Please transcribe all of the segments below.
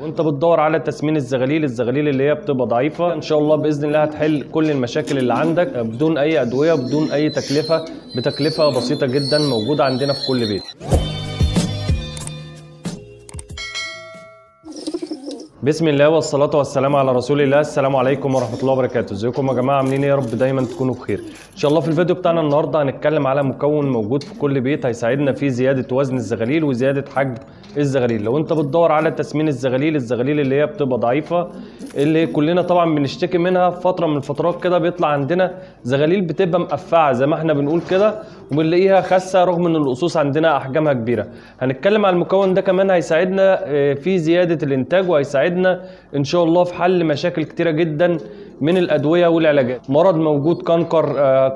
وانت بتدور على تسمين الزغاليل اللي هي بتبقى ضعيفه، ان شاء الله باذن الله هتحل كل المشاكل اللي عندك بدون اي ادويه، بدون اي تكلفه، بتكلفه بسيطه جدا موجوده عندنا في كل بيت. بسم الله والصلاة والسلام على رسول الله. السلام عليكم ورحمة الله وبركاته. ازيكم يا جماعة، عاملين ايه؟ يا رب دايما تكونوا بخير. ان شاء الله في الفيديو بتاعنا النهاردة هنتكلم على مكون موجود في كل بيت هيساعدنا في زيادة وزن الزغاليل وزيادة حجم الزغاليل. لو انت بتدور على تسمين الزغاليل اللي هي بتبقى ضعيفة، اللي كلنا طبعا بنشتكي منها في فترة من الفترات كده، بيطلع عندنا زغاليل بتبقى مقفعة زي ما احنا بنقول كده، وبنلاقيها خاسة رغم ان الأصوص عندنا احجامها كبيرة. هنتكلم على المكون ده كمان، هيساعدنا في زيادة الانتاج وهيساعدنا ان شاء الله في حل مشاكل كتيرة جدا من الادوية والعلاجات. مرض موجود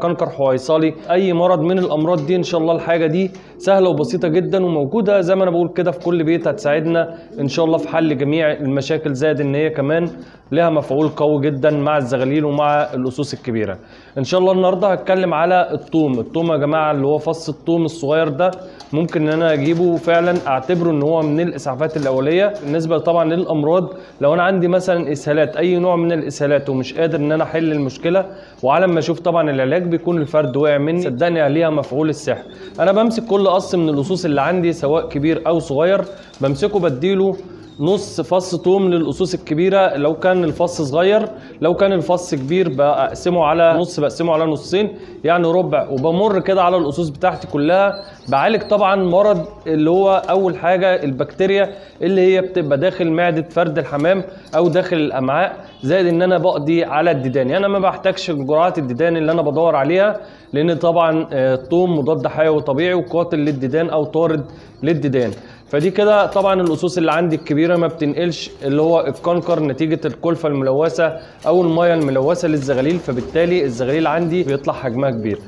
كنكر حويصلي، اي مرض من الامراض دي ان شاء الله الحاجة دي سهلة وبسيطة جدا وموجودة زي ما انا بقول كده في كل بيت، هتساعدنا ان شاء الله في حل جميع المشاكل، زائد ان هي كمان لها مفعول قوي جدا مع الزغاليل ومع الاصوص الكبيرة. ان شاء الله النهاردة هتكلم على الثوم يا جماعة، اللي هو فص الثوم الصغير ده، ممكن ان انا اجيبه فعلا اعتبره ان هو من الاسعافات الاولية بالنسبة طبعا للامراض. لو انا عندي مثلا اسهالات، اي نوع من الاسهالات، ومش قادر ان انا احل المشكله، وعلى ما اشوف طبعا العلاج بيكون الفرد واقع مني، صدقني عليها مفعول السحر. انا بمسك كل قص من الاصوص اللي عندي سواء كبير او صغير، بمسكه بديله نص فص ثوم للأصوص الكبيرة لو كان الفص صغير، لو كان الفص كبير بقسمه على نص، بقسمه على نصين يعني ربع، وبمر كده على الأصوص بتاعتي كلها. بعالج طبعا مرض اللي هو أول حاجة البكتيريا اللي هي بتبقى داخل معدة فرد الحمام أو داخل الأمعاء، زائد إن أنا بقضي على الديدان. يعني أنا ما بحتاجش جرعات الديدان اللي أنا بدور عليها، لأن طبعا الثوم مضاد حيوي طبيعي وقاتل للديدان أو طارد للديدان. فدي كده طبعا الاصوص اللي عندي الكبيره ما بتنقلش اللي هو الكنكر نتيجه الكلفه الملوثه او الميه الملوثه للزغاليل، فبالتالي الزغاليل عندي بيطلع حجمها كبير.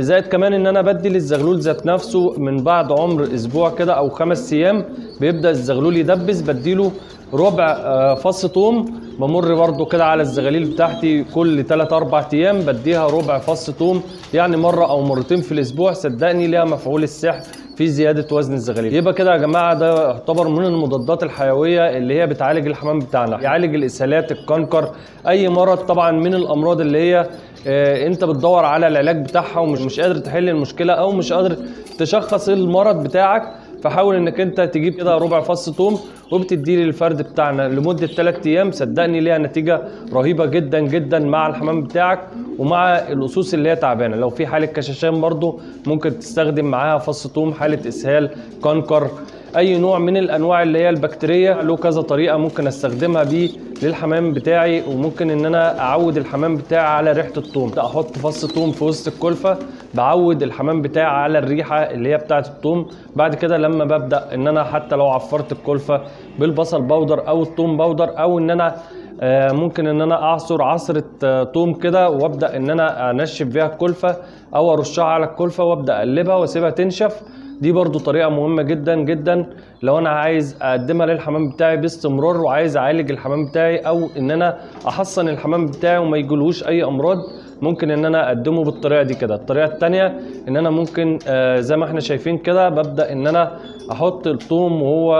زائد كمان ان انا بدي للزغلول ذات نفسه من بعد عمر اسبوع كده او 5 ايام، بيبدا الزغلول يدبس، بديله ربع فص ثوم. بمر برده كده على الزغاليل بتاعتي كل 3-4 ايام، بديها ربع فص ثوم، يعني مره او مرتين في الاسبوع، صدقني ليها مفعول السحر في زياده وزن الزغاليل. يبقى كده يا جماعه ده يعتبر من المضادات الحيويه اللي هي بتعالج الحمام بتاعنا، يعالج الاسهالات، الكنكر، اي مرض طبعا من الامراض اللي هي انت بتدور على العلاج بتاعها ومش قادر تحل المشكله او مش قادر تشخص المرض بتاعك. فحاول انك انت تجيب كده ربع فص ثوم وبتديه للفرد بتاعنا لمده 3 ايام، صدقني ليها نتيجه رهيبه جدا جدا مع الحمام بتاعك ومع الاصوص اللي هي تعبانه. لو في حاله كشاشام برضو ممكن تستخدم معاها فص ثوم، حاله اسهال، كنكر، اي نوع من الانواع اللي هي البكتيريا له كذا طريقه ممكن استخدمها بيه للحمام بتاعي، وممكن ان انا اعود الحمام بتاعي على ريحه الثوم. احط فص ثوم في وسط الكلفه، بعود الحمام بتاعي على الريحه اللي هي بتاعه الثوم. بعد كده لما ببدا ان انا حتى لو عفرت الكلفه بالبصل باودر او الثوم باودر، او ان انا ممكن ان انا اعصر عصره ثوم كده وابدا ان انا انشف بيها الكلفه او ارشها على الكلفه وابدا اقلبها واسيبها تنشف. دي برضو طريقة مهمة جدا جدا لو انا عايز اقدمها للحمام بتاعي باستمرار، وعايز اعالج الحمام بتاعي او ان انا احصن الحمام بتاعي وما يجيلهوش اي امراض، ممكن ان انا اقدمه بالطريقة دي كده. الطريقة التانية ان انا ممكن زي ما احنا شايفين كده، ببدأ ان انا احط الثوم وهو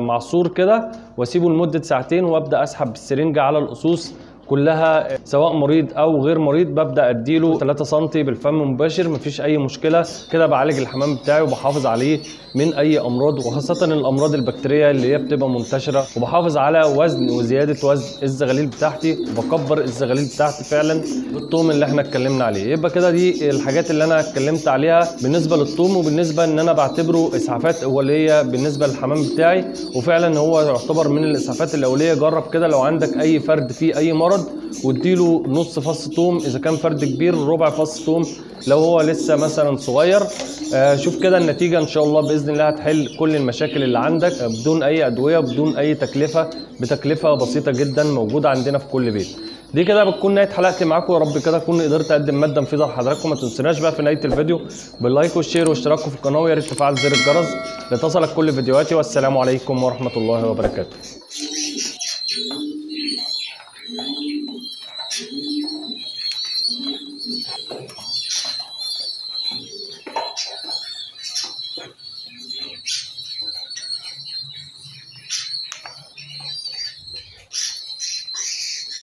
معصور كده واسيبه لمدة 2 ساعة، وابدأ اسحب بالسرنجة على الاصوص كلها سواء مريض او غير مريض، ببدا اديله 3 سم بالفم مباشر، مفيش اي مشكله كده. بعالج الحمام بتاعي وبحافظ عليه من اي امراض، وخاصه الامراض البكتيريه اللي هي بتبقى منتشره، وبحافظ على وزن وزياده وزن الزغاليل بتاعتي، وبكبر الزغاليل بتاعتي فعلا بالثوم اللي احنا اتكلمنا عليه. يبقى كده دي الحاجات اللي انا اتكلمت عليها بالنسبه للثوم، وبالنسبه ان انا بعتبره اسعافات اوليه بالنسبه للحمام بتاعي، وفعلا هو يعتبر من الاسعافات الاوليه. جرب كده لو عندك اي فرد فيه اي مرض، واديله نص فص ثوم اذا كان فرد كبير، ربع فص ثوم لو هو لسه مثلا صغير. شوف كده النتيجه ان شاء الله باذن الله هتحل كل المشاكل اللي عندك بدون اي ادويه، بدون اي تكلفه، بتكلفه بسيطه جدا موجوده عندنا في كل بيت. دي كده بتكون نهايه حلقتي معاكم، يا رب كده اكون قدرت اقدم ماده مفيده لحضراتكم. ما تنسوناش بقى في نهايه الفيديو باللايك والشير واشتراككم في القناه، ويا ريت تفعل زر الجرس لتصلك كل فيديوهاتي. والسلام عليكم ورحمه الله وبركاته.